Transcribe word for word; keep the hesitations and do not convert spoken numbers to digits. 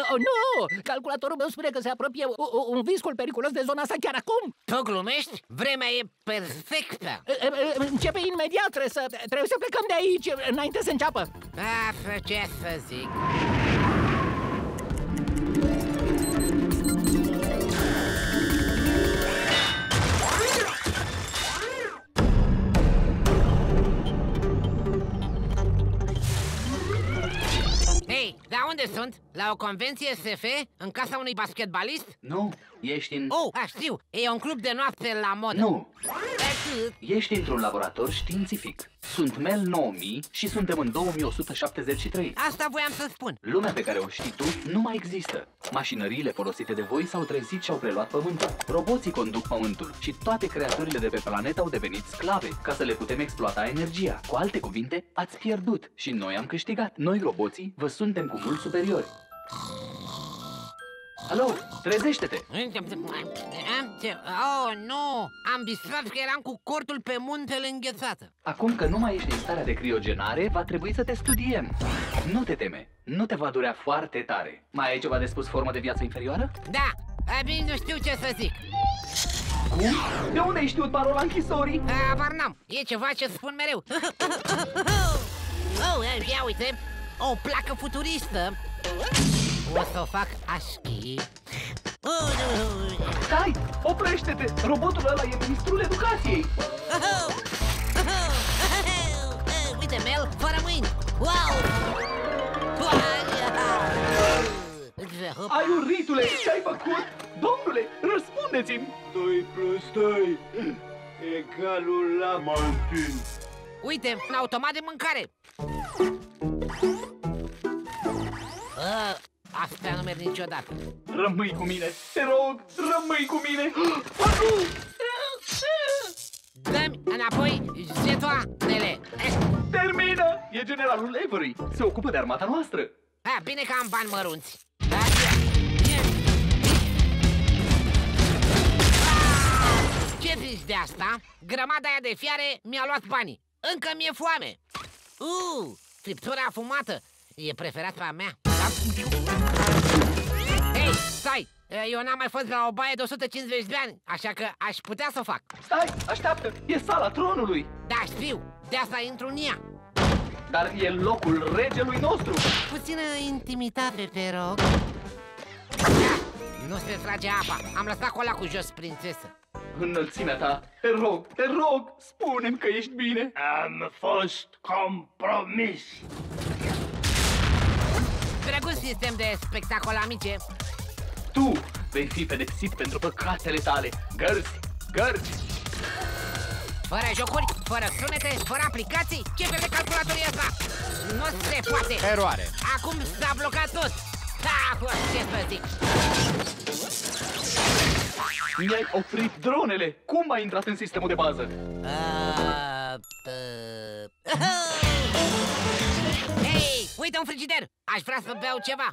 Oh, nu! Calculatorul meu spune că se apropie un viscol periculos de zona asta chiar acum! Tu glumești? Vremea e perfectă! Începe imediat, trebuie să, trebuie să plecăm de aici, înainte să înceapă! Da, ce să zic... Dar unde sunt? La o convenție S F? În casa unui basketbalist? Nu, ești în... Oh, a, știu! E un club de noapte la modă. Nu! Ești într-un laborator științific. Sunt Mel nouă mii și suntem în două mii o sută șaptezeci și trei. Asta voiam să spun. Lumea pe care o știi tu nu mai există. Mașinăriile folosite de voi s-au trezit și au preluat pământul. Roboții conduc pământul și toate creaturile de pe planetă au devenit sclave ca să le putem exploata energia. Cu alte cuvinte, ați pierdut și noi am câștigat. Noi, roboții, vă suntem cu mult superiori. Alo, trezește-te! Oh, nu! Am visat că eram cu cortul pe muntele înghețată. Acum că nu mai ești în starea de criogenare, va trebui să te studiem. Nu te teme, nu te va durea foarte tare. Mai ai ceva de spus, formă de viață inferioară? Da, abia nu știu ce să zic. Cum? De unde ai știut parola închisorii? Abar n-am, e ceva ce spun mereu. Oh, ia uite, o placă futuristă. O să o fac așchi. Stai! Oprește-te! Robotul ăla e Ministrul Educației! Uite, Mel, fără mâini! Wow! Ai uritule! Ce-ai făcut? Domnule, răspundeți-mi! Doi plus doi egalul la Martin. Uite, un automat de mâncare! Uh. Asta nu merg niciodată. Rămâi cu mine, te rog, rămâi cu mine. Dă-mi înapoi jetoanele. Termină! E generalul Every, se ocupă de armata noastră. A, bine că am bani mărunți. Ce zici de asta? Grămada aia de fiare mi-a luat banii. Încă mi-e foame. Uuu, friptura afumată e preferata mea. Hei, stai! Eu n-am mai fost la o baie de o sută cincizeci de ani, așa că aș putea să o fac. Stai, așteaptă! E sala tronului! Da, știu! De asta intru în ea! Dar e locul regelui nostru! Puțină intimitate, te rog! Nu se trage apa! Am lăsat colacul jos, prințesă! Înălțimea ta, te rog, te rog! Spune-mi că ești bine! Am fost compromis! Drăguț sistem de spectacolamice. Tu vei fi pedepsit pentru păcatele tale. Gărzi, gărzi. Fără jocuri, fără sunete, fără aplicații. Ce fel de calculator e asta? Nu se poate. Eroare. Acum s-a blocat tot. Da, bă, ce să zic. Mi-ai oprit dronele. Cum ai intrat în sistemul de bază? Hei, uite un frigider! Aș vrea să beau ceva!